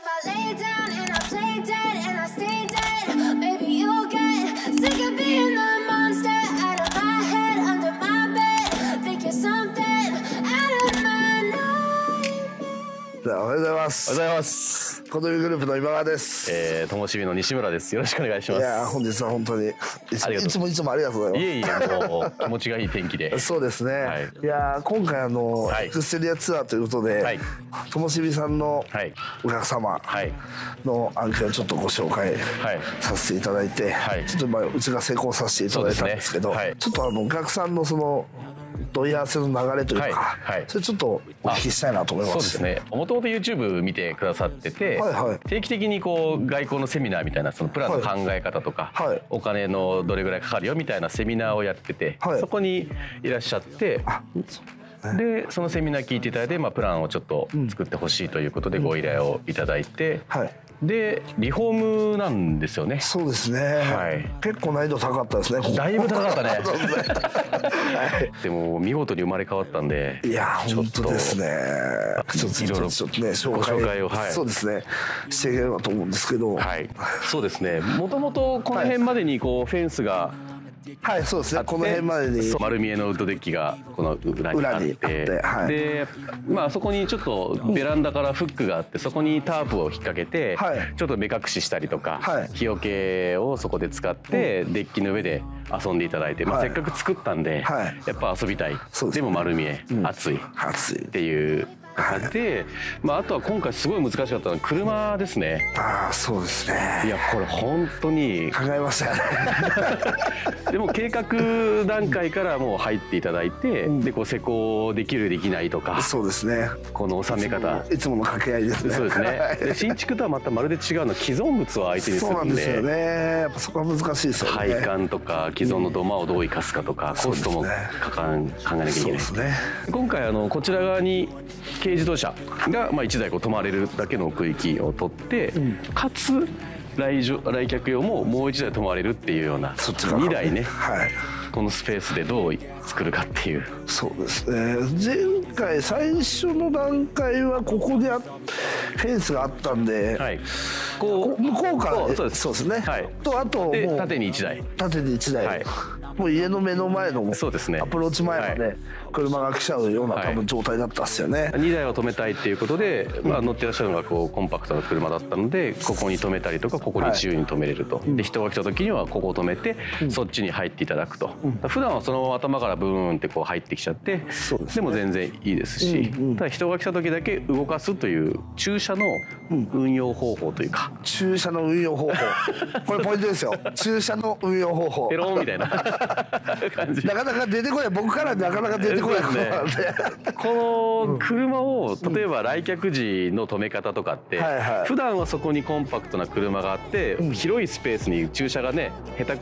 おはようございます。おはようございます。コドミグループの今川です。ともしびの西村です。よろしくお願いします。いや本日は本当にいつもありがとうございます。いえいえもう気持ちがいい天気で。そうですね。はい、いや今回エクステリアツアーということで、ともしびさんのお客様の案件をちょっとご紹介させていただいて、ちょっとまあうちが成功させていただいたんですけど、ちょっとお客さんのその問い合わせの流れというか、それちょっとお聞きしたいなと思います。そうですね。もともと YouTube 見てくださってて、定期的にこう外交のセミナーみたいなそのプランの考え方とか、お金のどれぐらいかかるよみたいなセミナーをやってて、そこにいらっしゃって。でそのセミナー聞いていただいて、まあ、プランをちょっと作ってほしいということでご依頼をいただいて、でリフォームなんですよね。そうですね、はい、結構難易度高かったですね。だいぶ高かったねでも見事に生まれ変わったんで、いや本当ですね、いろいろご紹介を、そうですね、していければと思うんですけど、はい、そうですね、もともとこの辺までにこうフェンスが、はい、そうですね、この辺までに丸見えのウッドデッキがこの裏にあって、でまあそこにちょっとベランダからフックがあって、そこにタープを引っ掛けてちょっと目隠ししたりとか、日よけをそこで使ってデッキの上で遊んでいただいて、まあせっかく作ったんでやっぱ遊びたい、でも丸見え、暑いっていう。で、まあ、あとは今回すごい難しかったのは車ですね。ああそうですね。いやこれ本当に考えましたよねでも計画段階からもう入っていただいて、でこう施工できるできないとか、そうですね、この収め方いつもの掛け合いですね。そうですねで新築とはまたまるで違うのは既存物を相手にするんで、そうなんですよね、やっぱそこは難しいですよね。配管とか既存の土間をどう生かすかとか、コストも考えなきゃいけないですね。今回こちら側に軽自動車が1台こう止まれるだけの区域を取って、かつ来客用ももう1台止まれるっていうような2台ね、このスペースでどう作るかっていう。そうですね、前回最初の段階はここでフェンスがあったんで、こう向こうから、そうですね、とあと縦に1台、縦に1台、もう家の目の前のアプローチ前まで車が来ちゃうような多分状態だったっすよね。2台を止めたいっていうことで、まあ乗ってらっしゃるのがこうコンパクトな車だったので、ここに止めたりとか、ここに自由に止めれると。で人が来た時にはここを止めてそっちに入っていただくと。普段はそのまま頭からブーンってこう入ってきちゃって、でも全然いいですし、ただ人が来た時だけ動かすという駐車の運用方法というか、駐車の運用方法、これポイントですよ、駐車の運用方法、ペロンみたいななかなか出てこない、僕からなかなか出てこないこの車を例えば来客時の止め方とかって、普段はそこにコンパクトな車があって、広いスペースに駐車がね下手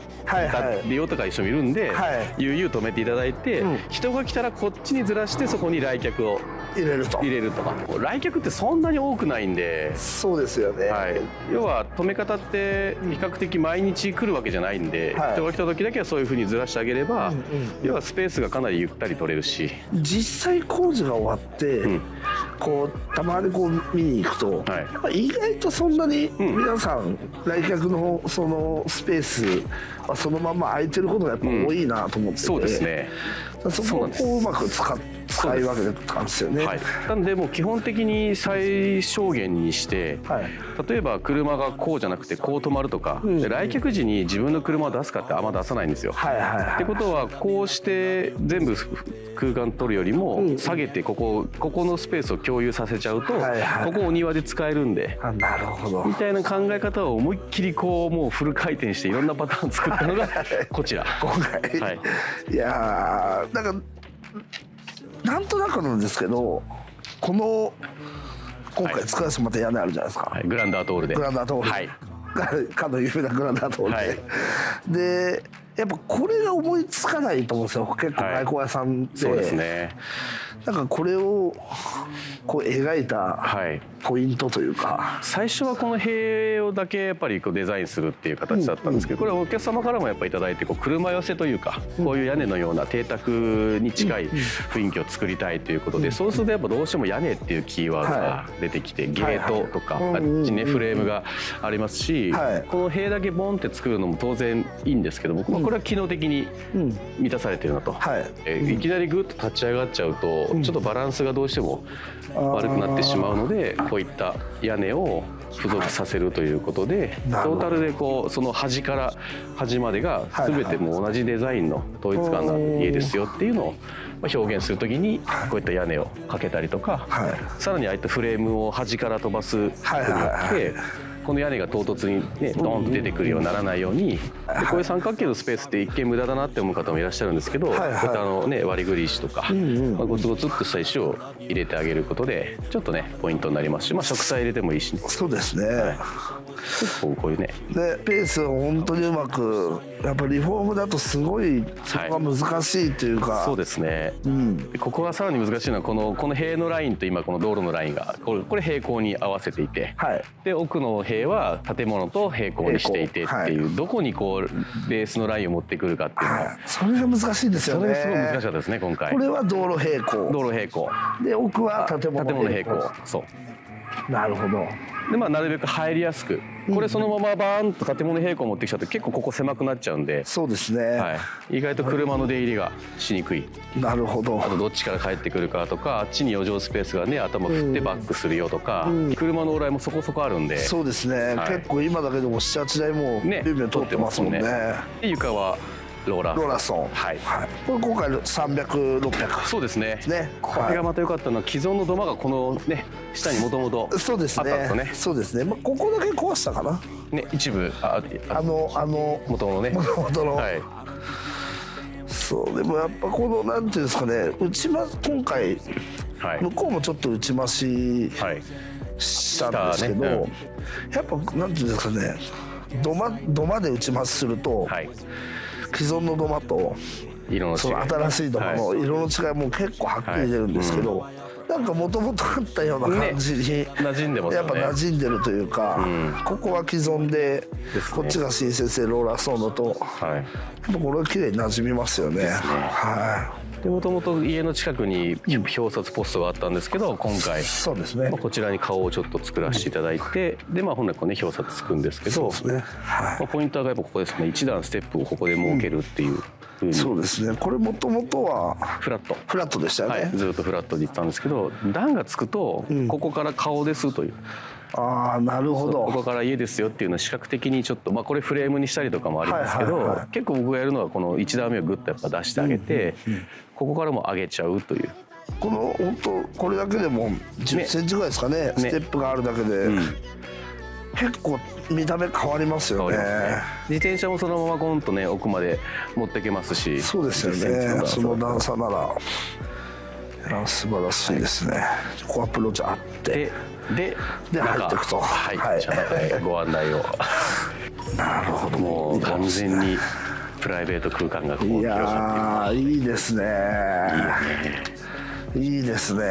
利用とか一緒にいるんで、悠々止めていただいて、人が来たらこっちにずらしてそこに来客を入れるとか。来客ってそんなに多くないんで。そうですよね、要は止め方って比較的毎日来るわけじゃないんで、人が来た時だけはそういうふうにずらしてあげれば、要はスペースがかなりゆったり取れるし、実際工事が終わって、こうたまにこう見に行くと、意外とそんなに皆さん、来客のそのスペースはそのまま空いてることがやっぱ多いなと思ってて、そうですね、そこをこううまく使い分けてたんですよね。なのでもう基本的に最小限にして、例えば車がこうじゃなくてこう止まるとか、来客時に自分の車を出すかってあんま出さないんですよ。ってことはこうして全部空間取るよりも下げて、ここのスペースを共有させちゃうと、ここお庭で使えるんで、なるほどみたいな考え方を思いっきりこうもうフル回転していろんなパターン作ったのがこちら今回、いやーなんかなんとなくなんですけど、この今回使わせてもらった屋根あるじゃないですか、グランダートールで、グランダートール、かの有名なグランダートールで、でやっぱこれが思いつかないと思うんですよ、結構外交屋さんで。そうですね、なんかこれをこう描いたポイントというか、最初はこの塀をだけやっぱりこうデザインするっていう形だったんですけど、これはお客様からもやっぱり頂いて、こう車寄せというか、こういう屋根のような邸宅に近い雰囲気を作りたいということで、そうするとやっぱどうしても屋根っていうキーワードが出てきて、ゲートとかあっちねフレームがありますし、この塀だけボンって作るのも当然いいんですけども、これは機能的に満たされてるなと。いきなりグッと立ち上がっちゃうとちょっとバランスがどうしても悪くなってしまうので、こういった屋根を付属させるということで、トータルでこうその端から端までが全てもう同じデザインの統一感のある家ですよっていうのを表現するときに、こういった屋根をかけたりとか、さらにああいったフレームを端から飛ばすことによって、この屋根が唐突にねドーンと出てくるようにならないように、こういう三角形のスペースって一見無駄だなって思う方もいらっしゃるんですけど、こういった割りぐり石とかゴツゴツっとした石を入れてあげることでちょっとねポイントになりますし、まあ植栽入れてもいいしね。そうですね、結構こういうねでペースを本当にうまく、やっぱリフォームだとすごいそこが難しいというか、そうですね、ここがさらに難しいのはこの塀のラインと今この道路のラインがこれ平行に合わせていて、で奥の塀は建物と平行にしていてっていう、どこにこうベースのラインを持ってくるかっていうのはそれが難しいんですよね。それすごい難しかったですね今回。これは道路平行、道路平行で奥は建物平行、そう、なるほど。でまあなるべく入りやすく、これそのままバーンと建物平行を持ってきちゃうと結構ここ狭くなっちゃうんで、そうですね、意外と車の出入りがしにくい。なるほど。あとどっちから帰ってくるかとか、あっちに余剰スペースがね頭振ってバックするよとか、車の往来もそこそこあるんで、そうですね、結構今だけでも7、8台もビュンビュン通ってますもんね。で床はローラソン、はい、これ今回300、600、そうですね。これがまた良かったのは既存の土間がこのね下にもともとあったんですね。そうですね、まあここだけ壊したかなね、一部あの元のね元の、はい、そう。でもやっぱこのなんていうんですかね、打ちま今回、はい、向こうもちょっと打ち増ししたんですけど、やっぱなんていうんですかね、土間で打ち増しすると、はい、既存の土間と新しい土間の色の違いも結構はっきり出るんですけど、なんかもともとあったような感じにやっぱ馴染んでるというか、ここは既存でこっちが新設でローラーソーのと、やっぱこれは綺麗に馴染みますよね。もともと家の近くに表札ポストがあったんですけど、今回こちらに顔をちょっと作らせていただいて、でまあ本来こうね表札つくんですけど、ポイントがやっぱここですね。一段ステップをここで設けるっていう風に。そうですね、これもともとはフラットでしたよね、はい、ずっとフラットで行ったんですけど、段がつくとここから顔ですという。あ、なるほど。ここから家ですよっていうのは視覚的にちょっと、まあ、これフレームにしたりとかもありますけど、結構僕がやるのはこの1段目をグッとやっぱ出してあげて、ここからも上げちゃうという。この本当これだけでも10センチぐらいですかね、ステップがあるだけで、結構見た目変わりますよね。自転車もそのままゴンとね奥まで持ってけますし。そうですよね、その段差なら。素晴らしいですね。ここアプローチあってで入っていくと、はい、ご案内を。なるほど、もう完全にプライベート空間がこう広がっている。いいですね。いいですね。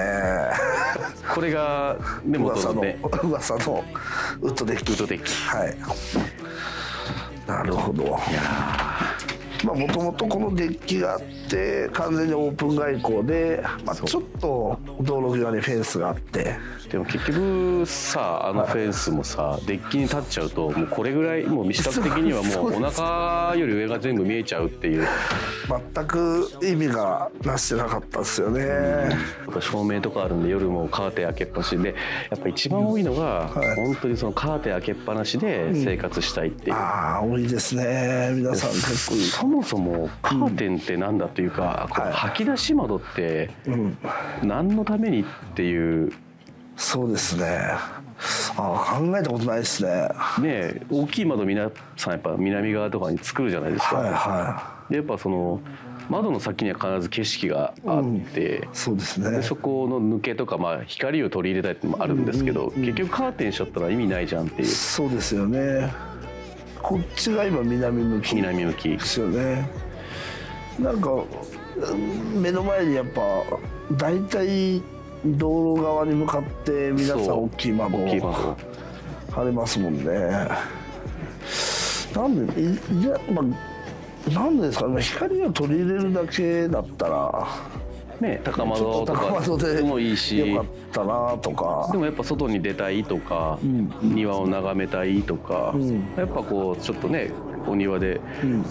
これがでも噂のウッドデッキ。はい。なるほど。いや。まあもともとこのデッキがあって完全にオープン外交で、まあ、ちょっと道路際にフェンスがあって、でも結局さ、あのフェンスもさ、デッキに立っちゃうともうこれぐらい、もう視覚的にはもうお腹より上が全部見えちゃうっていう。全く意味がなしてなかったですよね。照明とかあるんで夜もカーテン開けっぱなしで、やっぱ一番多いのが、本当にそのカーテン開けっぱなしで生活したいっていう、ああ多いですね皆さん。結構そもそもカーテンってなんだというか、この吐き出し窓って何のためにっていう。そうですね、あ、考えたことないですね。ね、大きい窓皆さんやっぱ南側とかに作るじゃないですか。はいはい、でやっぱその窓の先には必ず景色があって、そうですね。でそこの抜けとか、まあ光を取り入れたいってのもあるんですけど、結局カーテンしちゃったら意味ないじゃんっていう。そうですよね。こっちが今南向きですよね。なんか目の前にやっぱ大体道路側に向かって皆さん大きい窓を張れますもんね。なんでいや、まあ、なんでですかね、光を取り入れるだけだったらね、高窓とかでもいいし、よかったなとか。でもやっぱ外に出たいとか、うん、庭を眺めたいとか、うん、やっぱこうちょっとねお庭で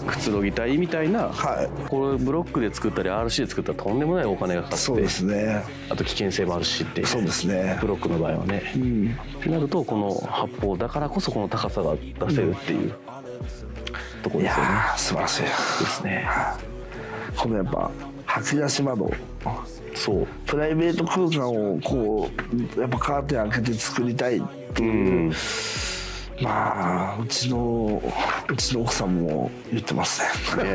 くつろぎたいみたいな、うん、はい、これブロックで作ったり RC で作ったらとんでもないお金がかかって、そうですね、あと危険性もあるしっていう、そうですね、ブロックの場合はね、うん、ってなるとこの発泡だからこそこの高さが出せるっていう、うん、ところですよね。素晴らしいですね。このやっぱ吐き出し窓、そうプライベート空間をこうやっぱカーテン開けて作りたいっていう、うん、まあうちの奥さんも言ってますね。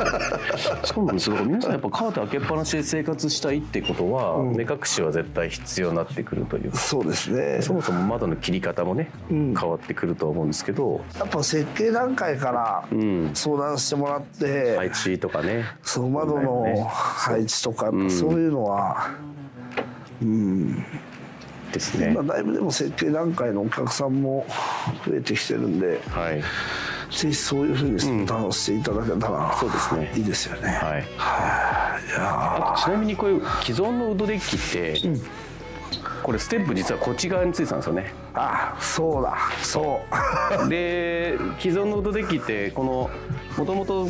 そうなんですよ。皆さんやっぱカーテン開けっぱなしで生活したいってことは、うん、目隠しは絶対必要になってくるというか。そうですね。そもそも窓の切り方もね、うん、変わってくると思うんですけど、やっぱ設計段階から相談してもらって、うん、配置とかね、そう窓の配置とか、ね、そういうのは、うん。ですね、今だいぶでも設計段階のお客さんも増えてきてるんで、はい、ぜひそういうふうに楽しんでいただけたら、うん、そうですね、いいですよね。はい、あとちなみにこういう既存のウッドデッキって、うん、これステップ実はこっち側についてたんですよね。あ、そうだ、そうで既存のウッドデッキってこのもともと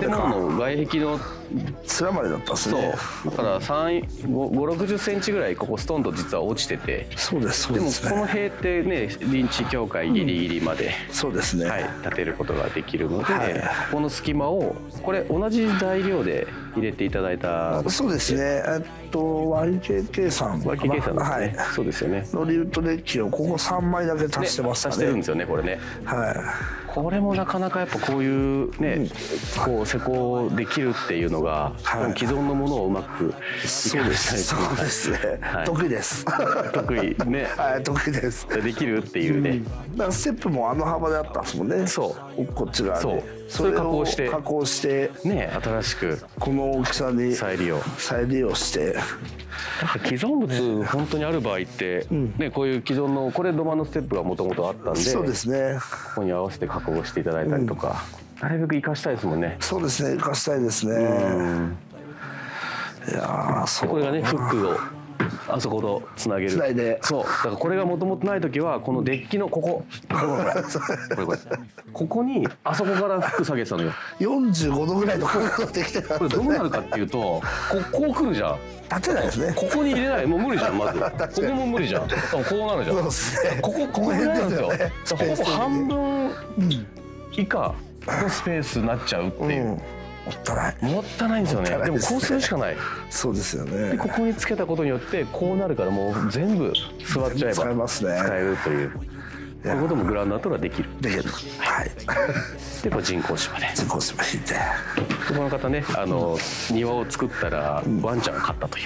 建物の外壁の面までだったんですね。そうだから5、60センチぐらいここストンと実は落ちてて、そうです、そうです、ね、でもこの塀ってね臨地境界ギリギリまで、うん、そうですね、はい、建てることができるので、はい、この隙間をこれ同じ材料で入れていただいた。そうですね、YKK さん、YKK さんですね、はい、そうですよね、のリウッドデッキをここ3枚だけ足してますね。足してるんですよねこれね、はい、これもなかなかやっぱこういうね、うん、こう施工できるっていうのが、はい、既存のものをうまく生かしたいとですね、はい、得意です、得意ね、はい、得意です、できるっていうね、うん、だからステップもあの幅であったんですもんね。そうこっち側でそれを加工してね、新しくこの大きさに再利用して、既存物本当にある場合って、ね、こういう既存のこれ土間のステップがもともとあったんで、そうですね、ここに合わせて加工していただいたりとか、なるべく生かしたいですもんね。そうですね、生かしたいですね。いや、そうこれがねフックをあそことつなげる、つないで、そうだからこれがもともとない時はこのデッキのここにあそこからフック下げてたのよ。45度ぐらいの角度できてた。これどうなるかっていうとこう来るじゃん。立てないですね。ここに入れない、もう無理じゃんまず。ここも無理じゃん。こうなるじゃん。ここ入れないんですよ。ほぼ半分以下のスペースになっちゃうっていう。もったいない。もったいないんですよね。でもこうするしかない。そうですよね。ここにつけたことによってこうなるから、もう全部座っちゃえば使えるという。こういうこともグラウンドアートができる。できる。はい。で、こう人工芝で。人工芝引いて。この方ね、庭を作ったらワンちゃんを飼ったとい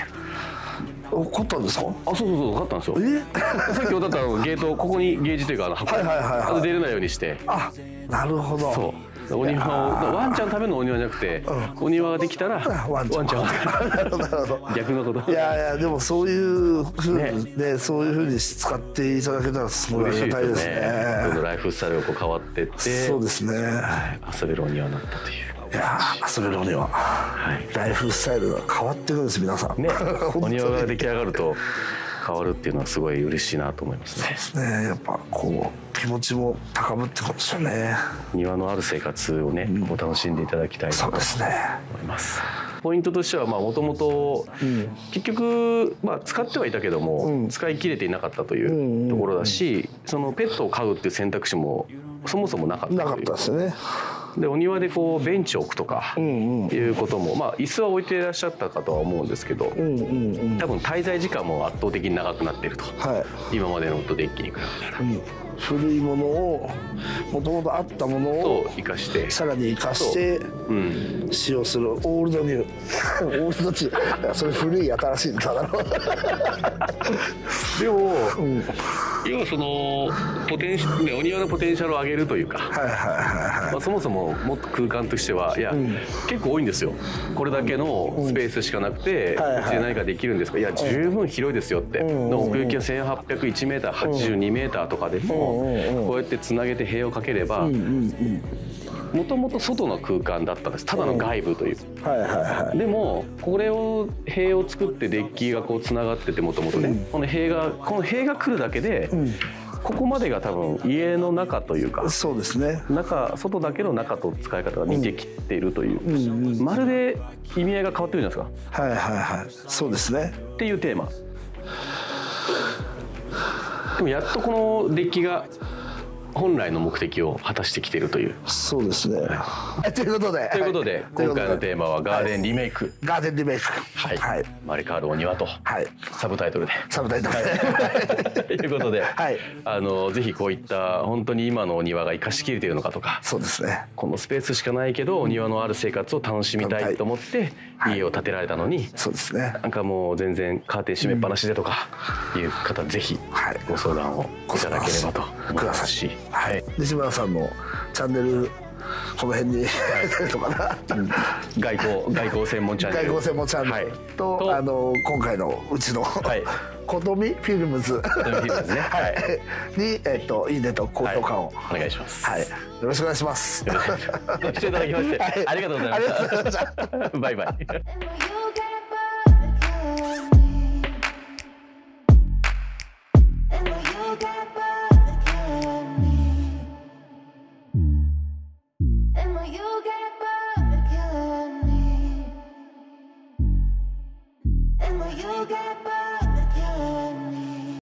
う。飼ったんですか？あ、そうそうそう、飼ったんですよ。さっきだったゲートをここにゲージというか箱。はいはいはい。出れないようにして。あ、なるほど。そう。お庭をワンちゃんのためのお庭じゃなくて、お庭ができたらワンちゃん逆のこと。いやいや、でもそういうふうにね、そういうふうに使っていただけたらすごいありがたいですね。ライフスタイルがこう変わってって、そうですね、遊べるお庭になったという。いや、遊べるお庭、ライフスタイルが変わってくるんです、皆さんね。お庭が出来上がると変わるっていうのはすごい嬉しいなと思いますね。そうですね、やっぱこう気持ちも高ぶってことですよね。庭のある生活をね、うん、楽しんでいただきたいと思います。ポイントとしてはもともと結局、まあ、使ってはいたけども、うん、使い切れていなかったというところだし、そのペットを飼うっていう選択肢もそもそもなかったということですね。でお庭でこうベンチを置くとかいうことも、まあ椅子は置いていらっしゃったかとは思うんですけど、多分滞在時間も圧倒的に長くなっていると、はい、今までのウッドデッキに比べたら、うん、古いものをもともとあったものを生かして、さらに生かして使用する、オールドニュー、オールドチュー、それ古い新しいんだな。でも、うん要はそのお庭のポテンシャルを上げるというか、そもそももっと空間としてはいや、うん、結構多いんですよ。これだけのスペースしかなくて、うちで何かできるんですか、いや十分広いですよって、奥行きが1801m、82mとかでもこうやってつなげて塀をかければ。もともと外の空間だったんです、ただの外部という。でもこれを塀を作ってデッキがこうつながってて、もともとね、この塀が来るだけで、ここまでが多分家の中というか、そうですね、外だけの中と使い方が似てきているという、まるで意味合いが変わってるじゃないですか。はいはいはい、そうですねっていうテーマでも、やっとこのデッキが本来の目的を果たしてきているという。そうですね、はい、ということで今回のテーマは「ガーデンリメイク」。ガーデンリメイク、はい、生まれ変わるお庭と、はい、サブタイトルでということで、はい、ぜひこういった本当に今のお庭が生かしきれているのかとか、そうですね、このスペースしかないけどお庭のある生活を楽しみたいと思って家を建てられたのに、そうですね、なんかもう全然カーテン閉めっぱなしでとかいう方、ぜひご相談をいただければと思いますし。はい、西村さんのチャンネルこの辺にとかな、外交専門チャンネル、外交専門チャンネルと今回のうちのことみフィルムズにいいねと高評価をお願いします。よろしくお願いします。来ていただきましてありがとうございました。バイバイ。